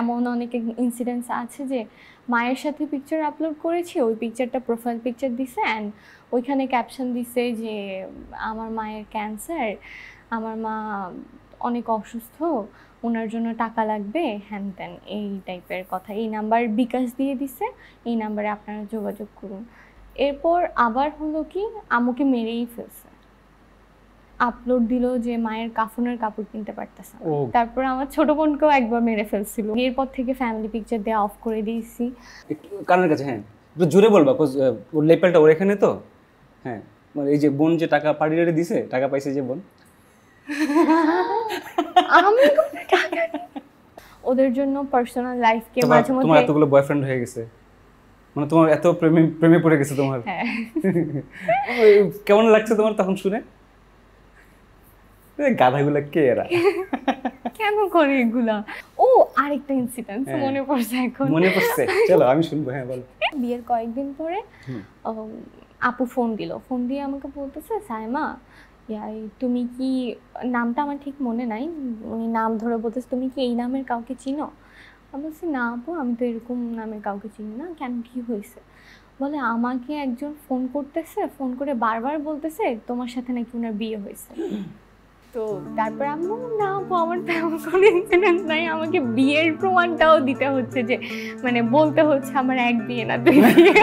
এমন অনেক ইনসিডেন্টস আছে যে মায়ের সাথে পিকচার আপলোড করেছি, ওই পিকচারটা প্রোফাইল পিকচার দিছে অ্যান্ড ওইখানে ক্যাপশন দিছে যে আমার মায়ের ক্যান্সার, আমার মা অনেক অসুস্থ, ওনার জন্য টাকা লাগবে, হ্যান ত্যান এই টাইপের কথা। এই নাম্বার বিকাশ দিয়ে দিছে, এই নাম্বারে আপনারা যোগাযোগ করুন। এরপর আবার হলো কি, আম্মুকে মেরেই ফেলছে, আপলোড দিল যে মায়ের কাফনের কাপড় কিনতে পারতেছে। তারপর আমার ছোট বোনকেও একবার মেরে ফেলছিল। এরপর থেকে ফ্যামিলি পিকচার দেওয়া অফ করে দিয়েছি। কানের কাছে হ্যাঁ জুড়ে বলবা, ওর লেপেলটা ওর এখানে তো, হ্যাঁ মানে এই যে বোন যে টাকা পার্টিরে দিছে, টাকা পাইছে যে বোন, আমি কোনো টাকা ওদের জন্য পার্সোনাল লাইফ কে মাঝে মধ্যে। তোমার এতগুলো বয়ফ্রেন্ড হয়ে গেছে, মানে তোমার এত প্রেমে পড়ে গেছে তোমার, কেমন লাগছে তোমার তখন শুনে? গাধাগুলা কে এরা, কেন করে এগুলা? ও আরেকটা ইনসিডেন্ট মনে পড়ছে এখন, মনে পড়ছে, চলো আমি শুনবো। হ্যাঁ বল। বিয়ের কয়েকদিন পরে আপু ফোন দিল, ফোন দিয়ে আমাকে বলতেছে, সায়মা তুমি কি, নামটা আমার ঠিক মনে নাই, উনি নাম ধরে বলতেছে, তুমি কি এই নামের কাউকে চিনো? আমি বলছি না আপু, আমি তো এরকম নামের কাউকে চিনি না। কেন কি হয়েছে? বলে আমাকে একজন ফোন করতেছে, ফোন করে বারবার বলতেছে তোমার সাথে নাকি ওনার বিয়ে হয়েছে। তো তারপর আমি বললাম না আপু আমার তেমন কোনো ইনসিডেন্ট নাই, আমাকে বিয়ের প্রমাণটাও দিতে হচ্ছে, যে মানে বলতে হচ্ছে আমার এক বিয়ে না দুই বিয়ে।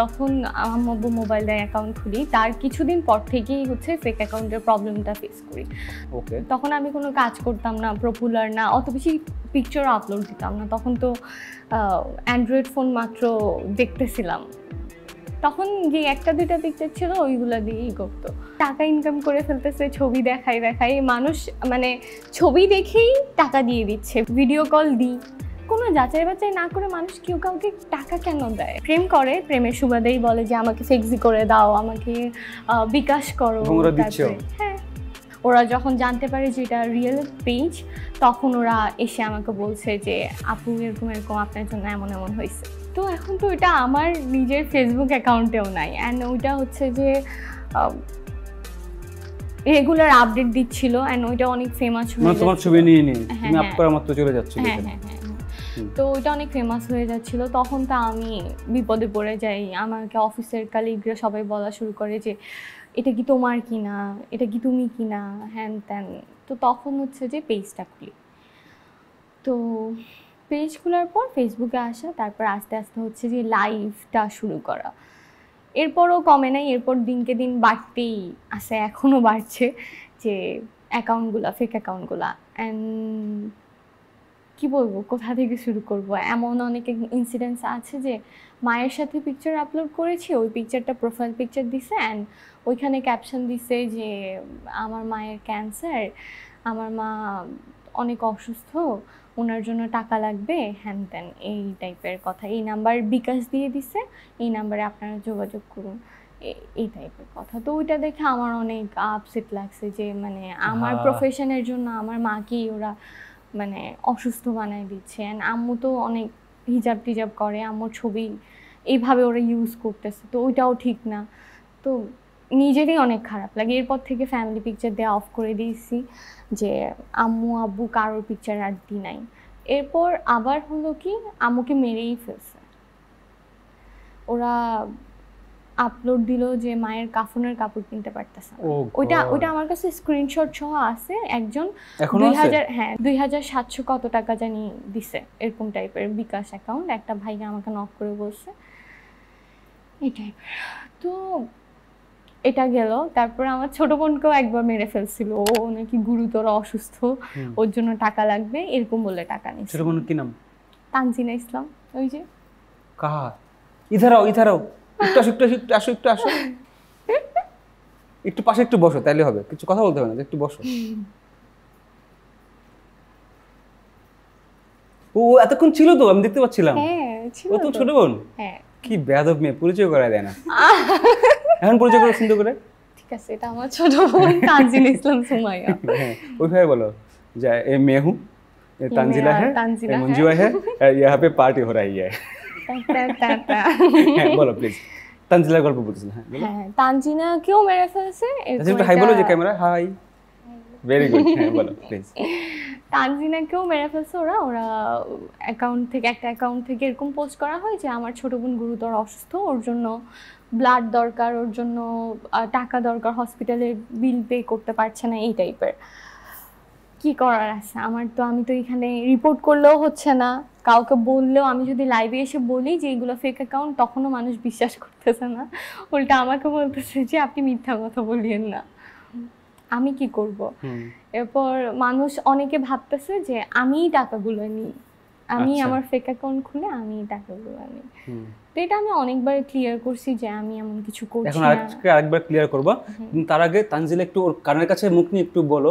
যখন আম্মু মোবাইল দিয়ে অ্যাকাউন্ট খুলি তার কিছুদিন পর থেকেই হচ্ছে ফেক অ্যাকাউন্টের প্রবলেমটা ফেস করি। ওকে, তখন আমি কোনো কাজ করতাম না, পপুলার না, অত বেশি পিকচার আপলোড দিতাম না, তখন তো অ্যান্ড্রয়েড ফোন মাত্র দেখতেছিলাম, তখন যে একটা দুইটা পিকচার ছিল ওইগুলো দিয়েই করতো। টাকা ইনকাম করে ফেলতেছে ছবি দেখাই দেখাই, মানুষ মানে ছবি দেখেই টাকা দিয়ে দিচ্ছে। ভিডিও কল দিই, কোনো যাচাই বাচাই না করে মানুষ কেউ কাউকে টাকা কেন দেয়? প্রেম করে, প্রেমের সুবাদেই বলে যে আমাকে ফেক্সি করে দাও, আমাকে বিকাশ করো। হ্যাঁ, ওরা যখন জানতে পারে যে এটা রিয়েল পেজ, তখন ওরা এসে আমাকে বলছে যে আপু এরকম এরকম আপনার জন্য এমন এমন হয়েছে। তো এখন তো এটা আমার নিজের ফেসবুক অ্যাকাউন্টেও নাই, অ্যান্ড ওইটা হচ্ছে যে রেগুলার আপডেট দিচ্ছিল, অ্যান্ড ওইটা অনেক ফেমাস হয়ে, তো ওইটা অনেক ফেমাস হয়ে যাচ্ছিলো। তখন তো আমি বিপদে পড়ে যাই, আমাকে অফিসের কলিগরা সবাই বলা শুরু করে যে এটা কি তোমার কিনা, এটা কি তুমি কিনা, হ্যান ত্যান। তো তখন হচ্ছে যে পেজটা খুলি, তো পেজ খোলার পর ফেসবুকে আসা, তারপর আস্তে আস্তে হচ্ছে যে লাইভটা শুরু করা। এরপরও কমে নাই, এরপর দিনকে দিন বাড়তেই আসে, এখনও বাড়ছে যে অ্যাকাউন্টগুলো, ফেক অ্যাকাউন্টগুলো। অ্যান্ড কি বলবো, কোথা থেকে শুরু করব? এমন অনেক ইনসিডেন্টস আছে যে মায়ের সাথে পিকচার আপলোড করেছি, ওই পিকচারটা প্রোফাইল পিকচার দিছে অ্যান্ড ওইখানে ক্যাপশন দিছে যে আমার মায়ের ক্যান্সার, আমার মা অনেক অসুস্থ, ওনার জন্য টাকা লাগবে, হ্যান ত্যান এই টাইপের কথা। এই নাম্বার বিকাশ দিয়ে দিছে, এই নাম্বারে আপনারা যোগাযোগ করুন, এই টাইপের কথা। তো ওইটা দেখে আমার অনেক আপসেট লাগছে, যে মানে আমার প্রফেশনের জন্য আমার মাকেই ওরা মানে অসুস্থ বানায় দিচ্ছে। অ্যান্ড আম্মু তো অনেক হিজাব টিজাব করে, আম্মুর ছবি এইভাবে ওরা ইউজ করতেছে, তো ওইটাও ঠিক না। তো নিজেরই অনেক খারাপ লাগে। এরপর থেকে ফ্যামিলি পিকচার দেওয়া অফ করে দিয়েছি, যে আম্মু আব্বু কারোর পিকচার আর দি নাই। এরপর আবার হলো কি, আম্মুকে মেরেই ফেলছে, ওরা আপলোড দিল যে মায়ের কাফনের কাপড় কিনতে পারতেছে। ওইটা ওইটা আমার কাছে স্ক্রিনশট সহ আছে। একজন 2700 কত টাকা জানি দিছে, এরকম টাইপের বিকাশ অ্যাকাউন্ট। একটা ভাইকে আমাকে নক করে বলছে এই টাইপের। তো এটা গেল। তারপরে আমার ছোট বোনকেও একবার মেরে ফেলছিল, ও নাকি গুরুতর অসুস্থ, ওর জন্য টাকা লাগবে এরকম বলে টাকা নেই। ছোট বোন কি নাম? তানজিনা ইসলাম। ওই যে কাহা, ইধারাও ইধারাও, একটু আসো, একটু পাশে একটু বসো, তাইলে হবে, কিছু কথা বলতে হবে না, একটু বসো। ও এতক্ষণ ছিল তো, আমি দেখতে পাচ্ছিলাম। ও তো ছোট বোন, কি বেয়াদব মেয়ে, পরিচয় করায় দেয় না। এখন পরিচয় করে সুন্দর করে, ঠিক আছে এটা আমার ছোট বোন তানজিলা ইসলাম সুমাইয়া। ওইভাবে বলো যে এ মেয়ে হুঁ, তানজিলা হ্যাঁ, মঞ্জুয়া হ্যাঁ, ইয়া পে পার্টি হো রাহি হ্যায়। বলো প্লিজ তানজিলা গল্প বলছিস না হ্যাঁ তানজিনা কিউ মেরে ফেলছে একটু হাই বলো যে ক্যামেরা হাই ভেরি গুড হ্যাঁ বলো প্লিজ তানজিনা কিউ মেরে ফেলছে ওরা ওরা অ্যাকাউন্ট থেকে একটা অ্যাকাউন্ট থেকে এরকম পোস্ট করা হয় যে আমার ছোট বোন গুরুতর অসুস্থ ওর জন্য ব্লাড দরকার ওর জন্য টাকা দরকার হসপিটালে বিল পে করতে পারছে না এই টাইপের কি করার আছে আমার তো আমি তো এখানে রিপোর্ট করলেও হচ্ছে না কাউকে বললেও আমি যদি লাইভে এসে বলি যে এগুলো ফেক অ্যাকাউন্ট তখনও মানুষ বিশ্বাস করতেছে না উল্টা আমাকে বলতেছে যে আপনি মিথ্যা কথা বলিয়েন না আমি কি করব এরপর মানুষ অনেকে ভাবতেছে যে আমিই টাকাগুলো নিই আমি আমার ফেক অ্যাকাউন্ট খুলে আমি টাকাগুলো নিই তো এটা আমি অনেকবার ক্লিয়ার করছি যে আমি এমন কিছু করছি এখন আরেকবার ক্লিয়ার করব তার আগে তানজিলা একটু ওর কানের কাছে মুখ নিয়ে একটু বলো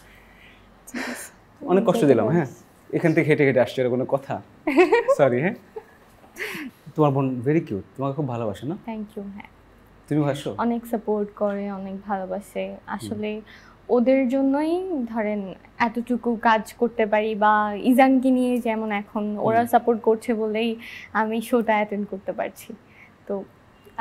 অনেক কষ্ট দিলাম হ্যাঁ এখান থেকে হেঁটে হেঁটে আসছে কোনো কথা সরি হ্যাঁ তোমার বোন ভেরি কিউট তোমাকে খুব ভালোবাসে না থ্যাংক ইউ হ্যাঁ তুমি ভাসো অনেক সাপোর্ট করে অনেক ভালোবাসে আসলে ওদের জন্যই ধরেন এতটুকু কাজ করতে পারি বা ইজানকে নিয়ে যেমন এখন ওরা সাপোর্ট করছে বলেই আমি শোটা অ্যাটেন্ড করতে পারছি তো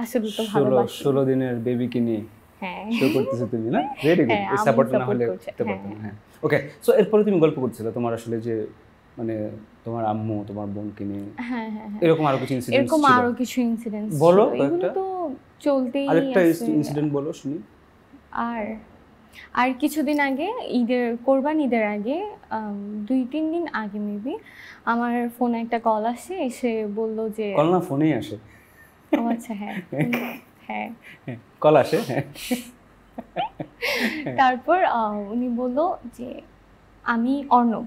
আসলে তো ভালোবাসি 16 দিনের বেবিকে নিয়ে হ্যাঁ শো করতেছ তুমি না ভেরি গুড এই সাপোর্ট না হলে করতে পারতাম হ্যাঁ ওকে সো এরপরে তুমি গল্প করছিলা তোমার আসলে যে মানে তোমার আম্মু তোমার বোনকে নিয়ে হ্যাঁ হ্যাঁ এরকম আরো কিছু ইনসিডেন্ট এরকম আরো কিছু ইনসিডেন্ট বলো একটা তো চলতেই আছে আরেকটা ইনসিডেন্ট বলো শুনি আর কিছুদিন আগে ঈদের কোরবান ঈদের আগে 2-3 দিন আগে মেবি আমার ফোনে একটা কল আসে এসে বলল যে কল না ফোনেই আসে ও আচ্ছা হ্যাঁ হ্যাঁ কল আসে তারপর উনি বলল যে আমি অর্ণব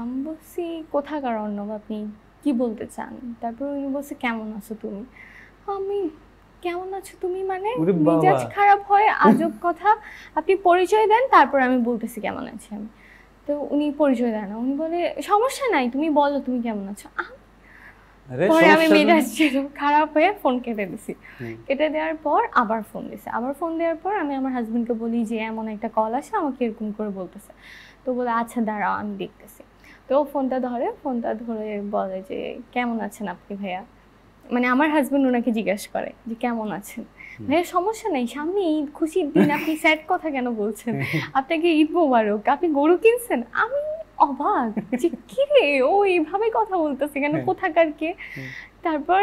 আমি বলছি কোথাকার অর্ণব আপনি কি বলতে চান তারপর উনি বলছে কেমন আছো তুমি আমি কেমন আছো তুমি মানে মেজাজ খারাপ হয় আজব কথা আপনি পরিচয় দেন তারপর আমি বলতেছি কেমন আছি আমি তো উনি পরিচয় দেন না উনি বলে সমস্যা নাই তুমি বলো তুমি কেমন আছো পরে আমি মেজাজ খারাপ হয়ে ফোন কেটে দিছি কেটে দেওয়ার পর আবার ফোন দিছে আবার ফোন দেওয়ার পর আমি আমার হাজবেন্ডকে বলি যে এমন একটা কল আসে আমাকে এরকম করে বলতেছে তো বলে আচ্ছা দাঁড়াও আমি দেখতেছি তো ফোনটা ধরে বলে যে কেমন আছেন আপনি ভাইয়া মানে আমার হাজবেন্ড ওনাকে জিজ্ঞাসা করে যে কেমন আছেন ভাইয়া সমস্যা নেই সামনে ঈদ খুশির দিন আপনি স্যাড কথা কেন বলছেন আপনাকে ঈদ মোবারক আপনি গরু কিনছেন আমি অবাক যে কি রে ও এইভাবে কথা বলতেছে কেন কোথাকার কে তারপর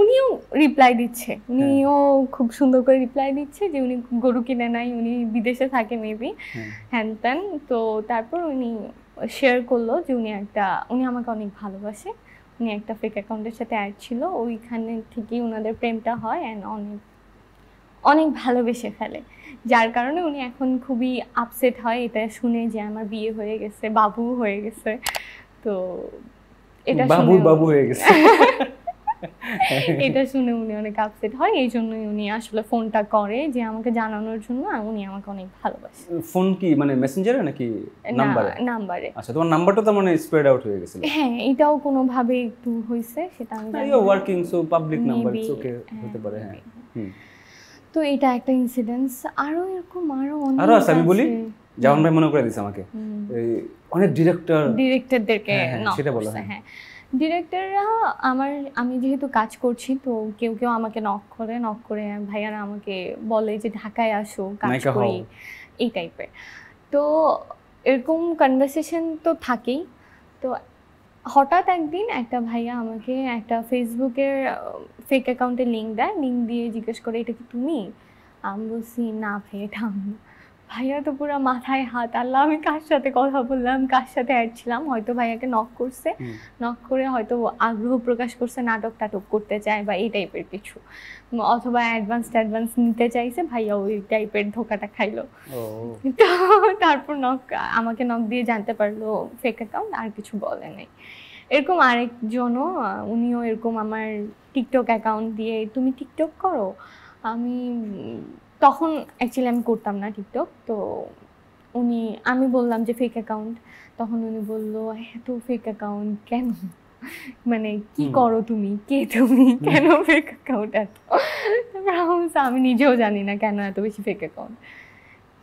উনিও রিপ্লাই দিচ্ছে উনিও খুব সুন্দর করে রিপ্লাই দিচ্ছে যে উনি গরু কিনে নাই উনি বিদেশে থাকে মেবি হ্যান ত্যান তো তারপর উনি শেয়ার করলো যে উনি আমাকে অনেক ভালোবাসে উনি একটা ফেক অ্যাকাউন্টের সাথে অ্যাড ছিল ওইখানে থেকেই ওনাদের প্রেমটা হয় অ্যান্ড অনেক অনেক ভালোবেসে ফেলে যার কারণে উনি এখন খুবই আপসেট হয় এটা শুনে যে আমার বিয়ে হয়ে গেছে বাবু হয়ে গেছে তো এটা বাবু হয়ে গেছে এটা শুনে উনি অনেক আপসেট হয় এই জন্যই উনি আসলে ফোনটা করে যে আমাকে জানানোর জন্য উনি আমাকে অনেক ভালোবাসে ফোন কি মানে মেসেঞ্জারে নাকি নাম্বারে আচ্ছা তোমার নাম্বারটা তো মানে স্প্রেড আউট হয়ে গেছিল হ্যাঁ এটাও কোনো ভাবে একটু হইছে সেটা আমি জানি না working so public number it's okay হতে পারে হ্যাঁ তো এটা একটা ইনসিডেন্স আরো এরকম আরো আছে আমি বলি জামান ভাই মনে করে দিয়েছে আমাকে এই অনেক ডিরেক্টরদেরকে সেটা বলা হ্যাঁ ডিরেক্টররা আমি যেহেতু কাজ করছি তো কেউ কেউ আমাকে নক করে ভাইয়ারা আমাকে বলে যে ঢাকায় আসো কাজ করি এই টাইপের তো এরকম কনভারসেশন তো থাকেই তো হঠাৎ একদিন একটা ভাইয়া আমাকে একটা ফেসবুকের ফেক অ্যাকাউন্টের লিঙ্ক দেয় লিঙ্ক দিয়ে জিজ্ঞেস করে এটা কি তুমি আমি বলছি না ভাই এটা আমি ভাইয়া তো পুরো মাথায় হাত আল্লাহ আমি কার সাথে কথা বললাম কার সাথে অ্যাড ছিলাম হয়তো ভাইয়াকে নক করে হয়তো আগ্রহ প্রকাশ করছে নাটক টাটক করতে চায় বা এই টাইপের কিছু অথবা অ্যাডভান্স নিতে চাইছে ভাইয়া ওই টাইপের ধোকাটা খাইলো তো তারপর আমাকে নক দিয়ে জানতে পারলো ফেক অ্যাকাউন্ট আর কিছু বলে নাই এরকম আরেকজনও উনিও এরকম আমার টিকটক অ্যাকাউন্ট দিয়ে তুমি টিকটক করো, আমি তখন অ্যাকচুয়ালি আমি করতাম না টিকটক, তো উনি আমি বললাম যে ফেক অ্যাকাউন্ট, তখন উনি বললো এত ফেক অ্যাকাউন্ট কেন, মানে কি করো তুমি, কে তুমি, কেন ফেক অ্যাকাউন্ট এত, আমি নিজেও জানি না কেন এত বেশি ফেক অ্যাকাউন্ট।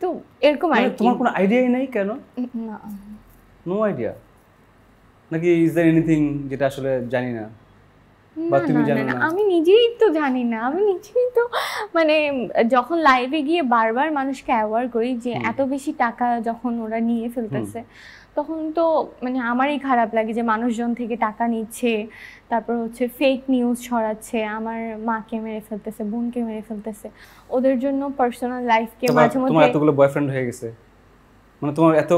তো এরকম আর তোমার কোনো আইডিয়া নেই কেন? না, নো আইডিয়া নাকি ইজ देयर এনিথিং যেটা আসলে জানি না বা তুমি জানো না? আমি নিজেই তো জানি না, আমি নিজেই তো মানে যখন লাইভে গিয়ে বারবার মানুষকে অ্যাওয়ার করি যে এত বেশি টাকা যখন ওরা নিয়ে ফেলতেছে তখন তো মানে আমারই খারাপ লাগে যে মানুষজন থেকে টাকা নিচ্ছে, তারপর হচ্ছে ফেক নিউজ ছড়াচ্ছে, আমার মাকে মেরে ফেলতেছে, বোনকে মেরে ফেলতেছে, ওদের জন্য পার্সোনাল লাইফকে মাঝে মধ্যে। তোমার এতগুলো বয়ফ্রেন্ড হয়ে গেছে, মানে তোমার এত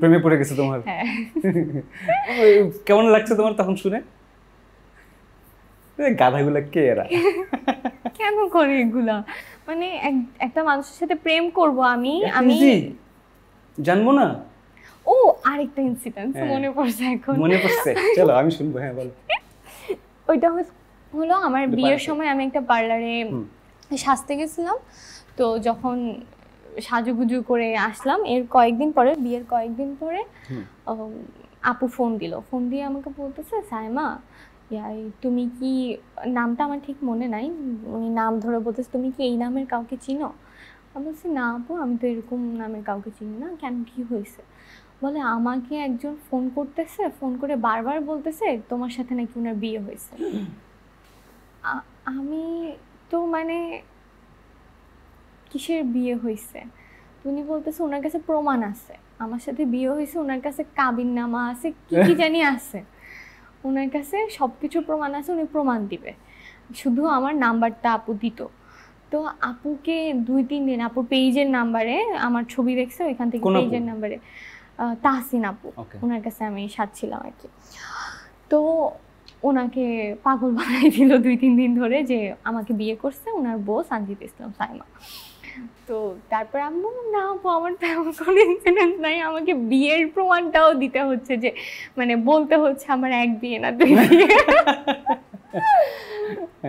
প্রেমে পড়ে গেছে তোমার, কেমন লাগছে তোমার তখন শুনে? গাধাগুলা কে এরা, কেন করে এগুলা, মানে একটা মানুষের সাথে প্রেম করব আমি, আমি জানবো না। ও আরেকটা ইনসিডেন্ট মনে পড়ছে এখন, মনে পড়ছে, চলো আমি শুনবো। হ্যাঁ বলো। ওইটা হলো আমার বিয়ের সময় আমি একটা পার্লারে সাজতে গেছিলাম, তো যখন সাজুগুজু করে আসলাম এর কয়েকদিন পরে, বিয়ের কয়েকদিন পরে আপু ফোন দিল, ফোন দিয়ে আমাকে বলতেছে সায়মা তুমি কি, নামটা আমার ঠিক মনে নাই, উনি নাম ধরে বলতেছে তুমি কি এই নামের কাউকে চিনো? আমি বলছি না আপু আমি তো এরকম নামের কাউকে চিনি না, কেন কি হয়েছে? বলে আমাকে একজন ফোন করতেছে, ফোন করে বারবার বলতেছে তোমার সাথে নাকি ওনার বিয়ে হয়েছে। আমি তো মানে কিসের বিয়ে হয়েছে? উনি বলতেছে ওনার কাছে প্রমাণ আছে আমার সাথে বিয়ে হয়েছে, ওনার কাছে কাবিননামা আছে, কি কি জানি আছে, ওনার কাছে সব কিছু প্রমাণ আছে, উনি প্রমাণ দিবে, শুধু আমার নাম্বারটা আপু দিত। তো আপুকে 2-3 দিন আপুর পেজের নাম্বারে আমার ছবি দেখছে, ওইখান থেকে পেজের নাম্বারে তাহসিন আপু, ওনার কাছে আমি সাজছিলাম আর কি। তো ওনাকে পাগল বানাই দিল 2-3 দিন ধরে যে আমাকে বিয়ে করছে ওনার বউ সানজিদা ইসলাম সায়মা। তো তারপর আমি না আপু আমার তেমন কোনো ইনসিডেন্ট নাই, আমাকে বিয়ের প্রমাণটাও দিতে হচ্ছে, যে মানে বলতে হচ্ছে আমার এক বিয়ে না 2 বিয়ে।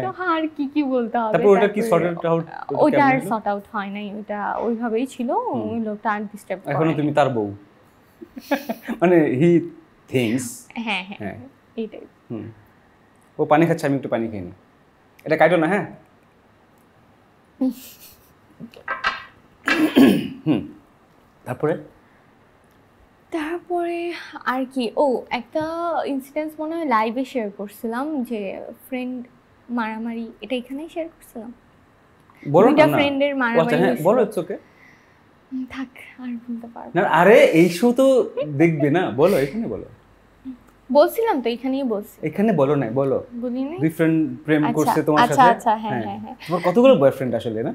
তো আর কি কি বলতে হবে, তারপর ওটা কি সর্ট আউট, ওটা সর্ট আউট হয় নাই, ওটা ওইভাবেই ছিল, ওই লোকটা আর ডিস্টার্ব করে এখন তুমি তার বউ, মানে হি থিংস। হ্যাঁ হ্যাঁ এইটাই। ও পানি খাচ্ছে, আমি একটু পানি খাই না, এটা কাটো না। হ্যাঁ তারপরে তারপরে আর কি, ও একটা ইনসিডেন্স মনে হয় লাইভে শেয়ার করছিলাম যে ফ্রেন্ড মারামারি, এটা এখানেই শেয়ার করছিলাম, দুইটা ফ্রেন্ডের মারামারি। বলো ইটস ওকে, থাক আর বলতে পারবো না। আরে এই শো তো দেখবে না, বলো এখানে, বলো বলছিলাম তো এখানেই বলছি, এখানে বলো না, বলো বলিনি দুই ফ্রেন্ড প্রেম করছে তোমার সাথে। আচ্ছা আচ্ছা হ্যাঁ হ্যাঁ হ্যাঁ। তোমার কতগুলো বয়ফ্রেন্ড আসলে? না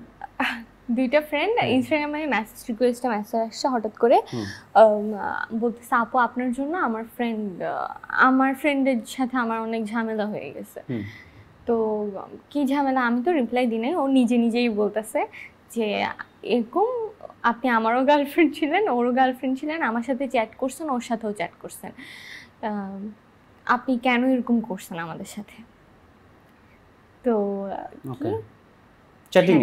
দুইটা ফ্রেন্ড, ইনস্টাগ্রামে মেসেজ রিকোয়েস্টে মেসেজ আসছে হঠাৎ করে, বলতেছে আপু আপনার জন্য আমার ফ্রেন্ড, আমার ফ্রেন্ডের সাথে আমার অনেক ঝামেলা হয়ে গেছে। তো কি ঝামেলা আমি তো রিপ্লাই দিই নাই, ও নিজে নিজেই বলতেছে যে এরকম আপনি আমারও গার্লফ্রেন্ড ছিলেন, ওরও গার্লফ্রেন্ড ছিলেন, আমার সাথে চ্যাট করছেন, ওর সাথেও চ্যাট করছেন, আপনি কেন এরকম করছেন আমাদের সাথে? তো চ্যাটিং,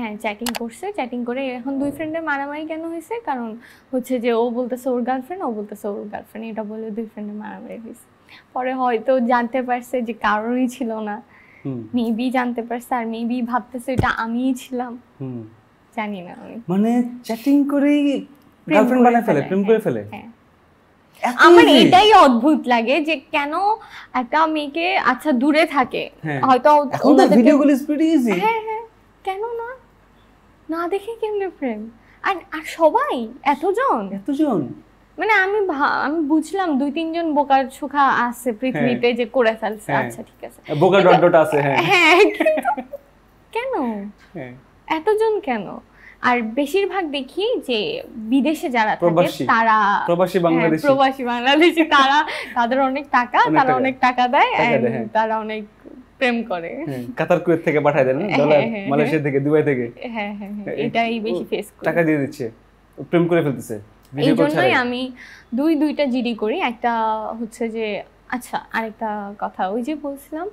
হ্যাঁ চ্যাটিং করছে, চ্যাটিং করে এখন দুই ফ্রেন্ডের মারামারি কেন হয়েছে? কারণ হচ্ছে যে ও বলতেছে ওর গার্লফ্রেন্ড, ও বলতেছে ওর গার্লফ্রেন্ড, এটা বলে দুই ফ্রেন্ডের মারামারি হয়েছে। পরে হয়তো জানতে পারছে যে কারোরই ছিল না, মেবি জানতে পারছে, আর মেবি ভাবতেছে এটা আমিই ছিলাম, জানি না। মানে চ্যাটিং করে গার্লফ্রেন্ড বানায় ফেলে, প্রেম করে ফেলে। আমার এটাই অদ্ভুত লাগে যে কেন একটা মেয়েকে, আচ্ছা দূরে থাকে হয়তো, কেন না না দেখে কেমনে প্রেম, আর সবাই এতজন এতজন, মানে আমি বুঝলাম 2-3 জন বোকার ছোকা আছে পৃথিবীতে যে করে ফেলছে, আচ্ছা ঠিক আছে বোকা ডট ডট আছে, হ্যাঁ কিন্তু কেন এতজন কেন? আর বেশিরভাগ দেখি যে বিদেশে যারা থাকে তারা, প্রবাসী বাংলাদেশি, তারা তাদের অনেক টাকা, তারা অনেক টাকা দেয়, তারা অনেক প্রেম করে, কাতার কুয়েত থেকে পাঠায় দেন ডলার, মালয়েশিয়া থেকে, দুবাই থেকে, হ্যাঁ হ্যাঁ এটাই বেশি ফেস করে, টাকা দিয়ে দিচ্ছে, প্রেম করে ফেলতেছে। এইজন্যই আমি 2-2টা জিডি করি, একটা হচ্ছে যে আচ্ছা আরেকটা কথা ওই যে বলছিলাম